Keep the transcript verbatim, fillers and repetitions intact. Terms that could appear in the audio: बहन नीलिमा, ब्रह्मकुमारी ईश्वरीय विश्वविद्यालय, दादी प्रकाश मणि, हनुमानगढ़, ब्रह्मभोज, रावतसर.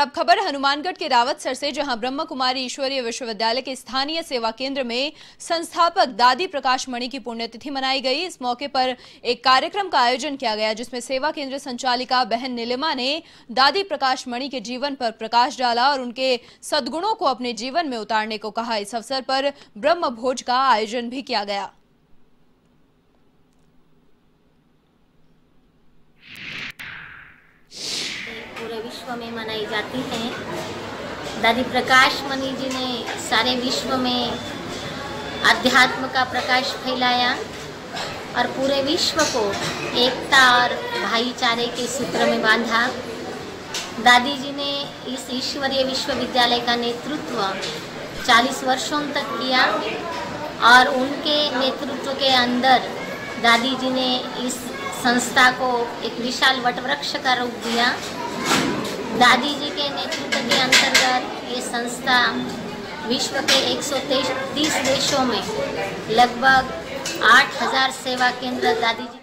अब खबर हनुमानगढ़ के रावतसर से, जहां ब्रह्मकुमारी ईश्वरीय विश्वविद्यालय के स्थानीय सेवा केंद्र में संस्थापक दादी प्रकाश मणि की पुण्यतिथि मनाई गई। इस मौके पर एक कार्यक्रम का आयोजन किया गया, जिसमें सेवा केंद्र संचालिका बहन नीलिमा ने दादी प्रकाश मणि के जीवन पर प्रकाश डाला और उनके सद्गुणों को अपने जीवन में उतारने को कहा। इस अवसर पर ब्रह्मभोज का आयोजन भी किया गया। विश्व में मनाई जाती हैं। दादी प्रकाश मणि जी ने सारे विश्व में अध्यात्म का प्रकाश फैलाया और पूरे विश्व को एकता और भाईचारे के सूत्र में बांधा। दादी जी ने इस ईश्वरीय विश्वविद्यालय का नेतृत्व चालीस वर्षों तक किया और उनके नेतृत्व के अंदर दादी जी ने इस संस्था को एक विशाल वटवृक्ष का रूप दिया। दादी जी के नेतृत्व के अंतर्गत ये संस्था विश्व के एक सौ तीस देशों में लगभग आठ हज़ार सेवा केंद्र दादी जी